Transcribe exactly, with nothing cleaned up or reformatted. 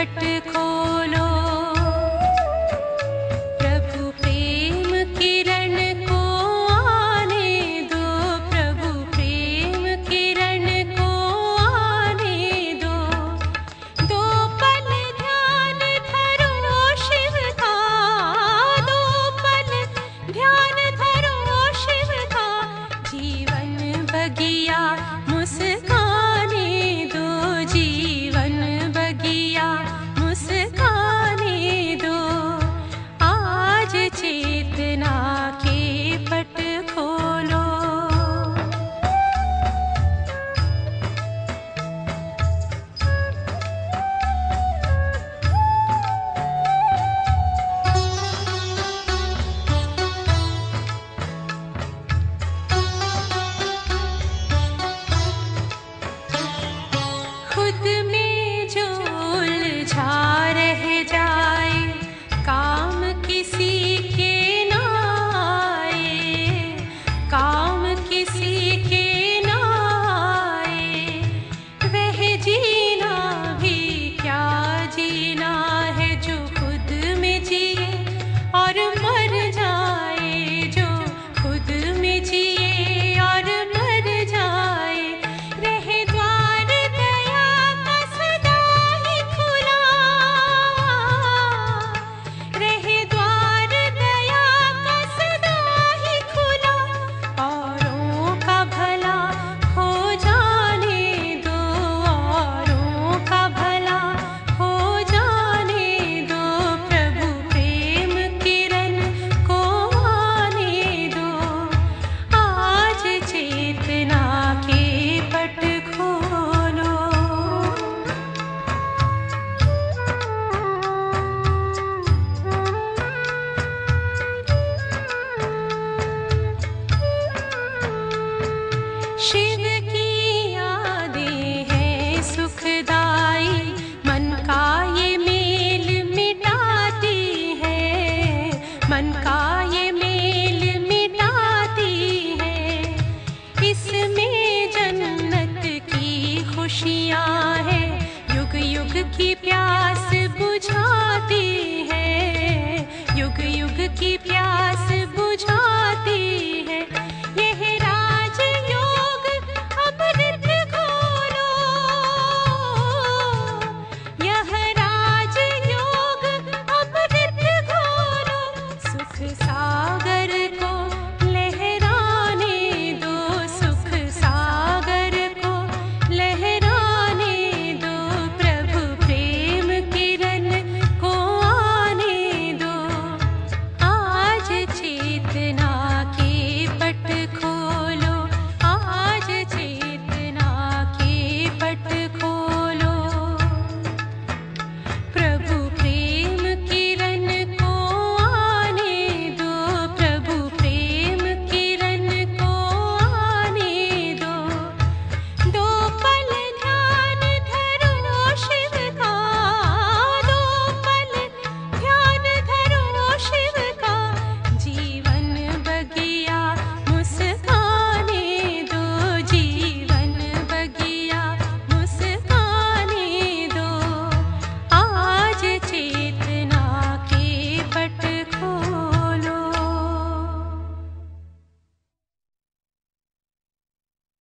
पट खोलो, प्रभु प्रेम किरण को आने दो, प्रभु प्रेम किरण को आने दो। दो पल ध्यान धरो शिव का, दो पल ध्यान धरो शिव का, जीवन बगिया मुस्कान शिव की यादें हैं सुखदाई, मन का ये मेल मिटाती है, मन का ये मेल मिटाती है। इसमें जन्नत की खुशियाँ हैं, युग युग की प्यास बुझाती है, युग युग की प्यास